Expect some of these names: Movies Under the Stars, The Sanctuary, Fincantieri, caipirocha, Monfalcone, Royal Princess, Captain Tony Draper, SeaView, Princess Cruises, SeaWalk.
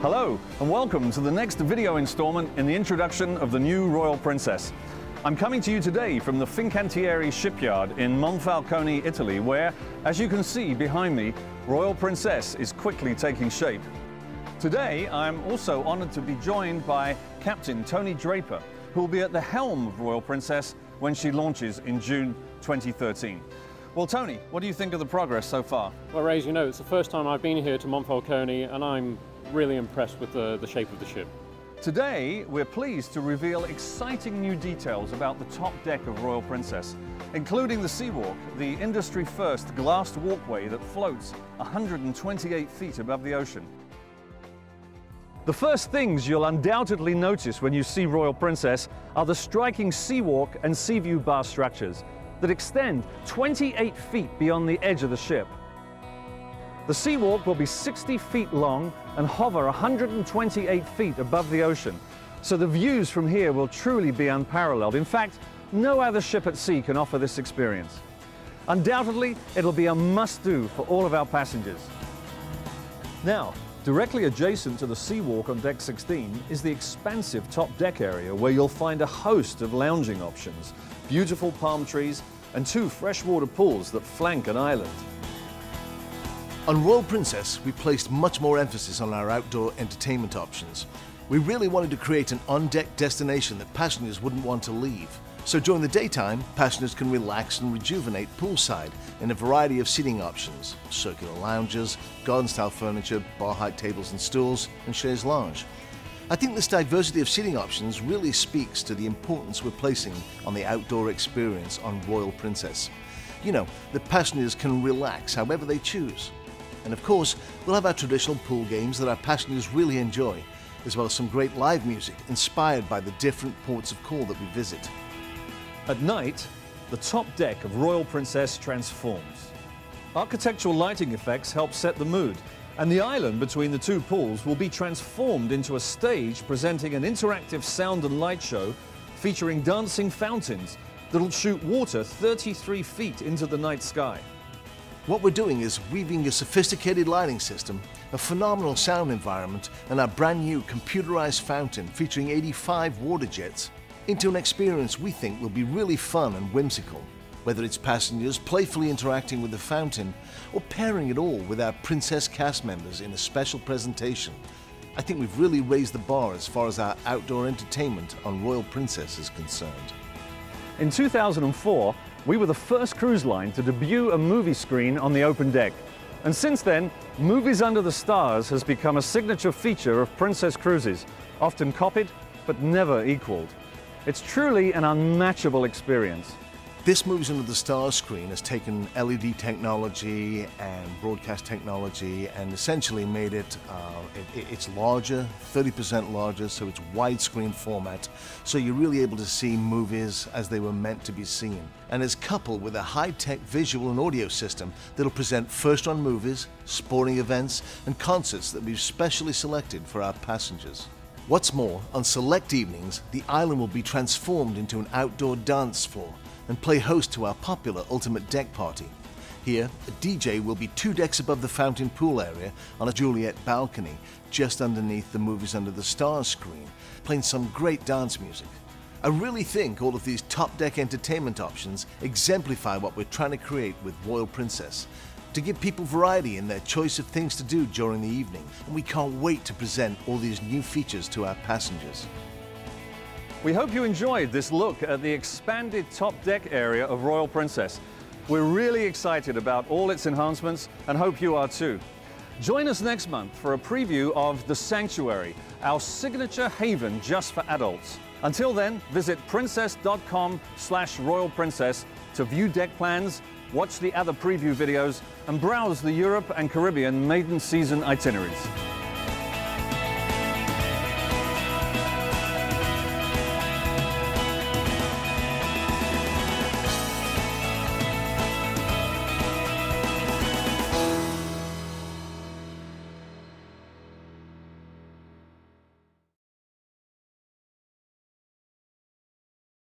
Hello and welcome to the next video installment in the introduction of the new Royal Princess. I'm coming to you today from the Fincantieri shipyard in Monfalcone, Italy, where, as you can see behind me, Royal Princess is quickly taking shape. Today I'm also honoured to be joined by Captain Tony Draper, who will be at the helm of Royal Princess when she launches in June 2013. Well, Tony, what do you think of the progress so far? Well, Ray, as you know, it's the first time I've been here to Monfalcone and I'm really impressed with the shape of the ship. Today, we're pleased to reveal exciting new details about the top deck of Royal Princess, including the SeaWalk, the industry-first glassed walkway that floats 128 feet above the ocean. The first things you'll undoubtedly notice when you see Royal Princess are the striking SeaWalk and SeaView bar structures that extend 28 feet beyond the edge of the ship. The SeaWalk will be 60 feet long and hover 128 feet above the ocean, so the views from here will truly be unparalleled. In fact, no other ship at sea can offer this experience. Undoubtedly, it'll be a must-do for all of our passengers. Now, directly adjacent to the SeaWalk on Deck 16 is the expansive top deck area where you'll find a host of lounging options, beautiful palm trees and two freshwater pools that flank an island. On Royal Princess, we placed much more emphasis on our outdoor entertainment options. We really wanted to create an on-deck destination that passengers wouldn't want to leave. So during the daytime, passengers can relax and rejuvenate poolside in a variety of seating options, circular lounges, garden-style furniture, bar-height tables and stools, and chaise lounge. I think this diversity of seating options really speaks to the importance we're placing on the outdoor experience on Royal Princess. You know, the passengers can relax however they choose. And of course, we'll have our traditional pool games that our passengers really enjoy, as well as some great live music inspired by the different ports of call that we visit. At night, the top deck of Royal Princess transforms. Architectural lighting effects help set the mood, and the island between the two pools will be transformed into a stage presenting an interactive sound and light show featuring dancing fountains that'll shoot water 33 feet into the night sky. What we're doing is weaving a sophisticated lighting system, a phenomenal sound environment, and our brand new computerized fountain featuring 85 water jets into an experience we think will be really fun and whimsical, whether it's passengers playfully interacting with the fountain or pairing it all with our Princess cast members in a special presentation. I think we've really raised the bar as far as our outdoor entertainment on Royal Princess is concerned. In 2004, we were the first cruise line to debut a movie screen on the open deck. And since then, Movies Under the Stars has become a signature feature of Princess Cruises, often copied but never equaled. It's truly an unmatchable experience. This Movies Under the Stars screen has taken LED technology and broadcast technology and essentially made it, it's larger, 30% larger, so it's widescreen format. So you're really able to see movies as they were meant to be seen. And it's coupled with a high-tech visual and audio system that'll present first-run movies, sporting events, and concerts that we've specially selected for our passengers. What's more, on select evenings, the island will be transformed into an outdoor dance floor and play host to our popular Ultimate Deck Party. Here, a DJ will be 2 decks above the fountain pool area on a Juliet balcony, just underneath the Movies Under the Stars screen, playing some great dance music. I really think all of these top-deck entertainment options exemplify what we're trying to create with Royal Princess, to give people variety in their choice of things to do during the evening, and we can't wait to present all these new features to our passengers. We hope you enjoyed this look at the expanded top deck area of Royal Princess. We're really excited about all its enhancements and hope you are too. Join us next month for a preview of The Sanctuary, our signature haven just for adults. Until then, visit princess.com/royalprincess to view deck plans, watch the other preview videos, and browse the Europe and Caribbean maiden season itineraries.